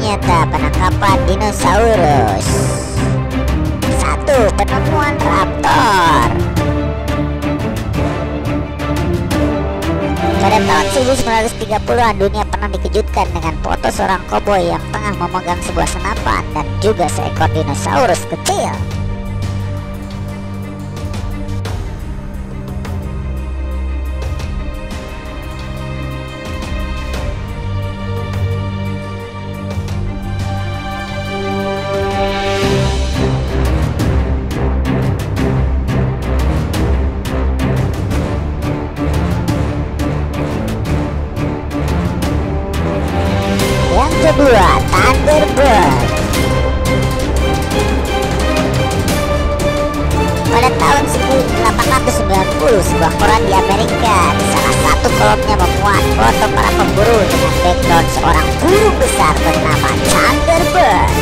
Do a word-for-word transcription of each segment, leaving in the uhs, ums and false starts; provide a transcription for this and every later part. nyata penangkapan dinosaurus. Satu, penemuan raptor. Pada tahun seribu sembilan ratus tiga puluhan, dunia pernah dikejutkan dengan foto seorang koboi yang tengah memegang sebuah senapan dan juga seekor dinosaurus kecil. Kedua, Thunderbird. Pada tahun seribu delapan ratus sembilan puluh, sebuah koran di Amerika, salah satu kolomnya memuat foto para pemburu dengan background seorang burung besar bernama Thunderbird.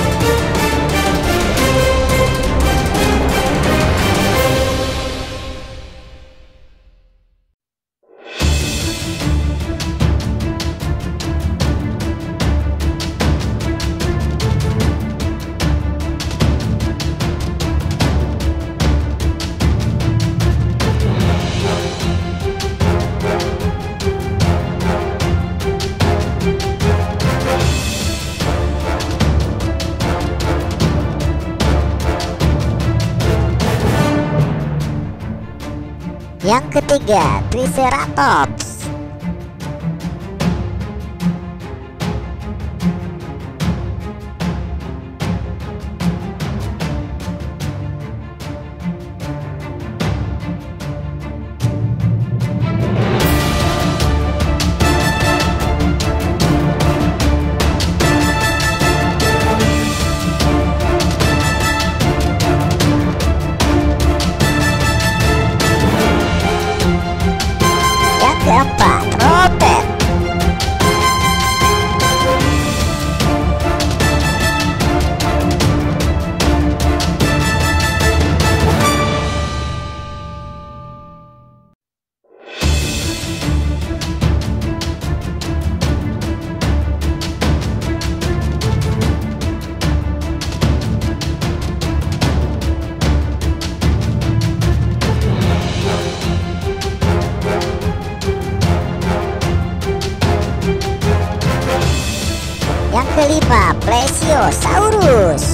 Yang ketiga, Triceratops. Keempat, rotet. Kelima, Plesiosaurus.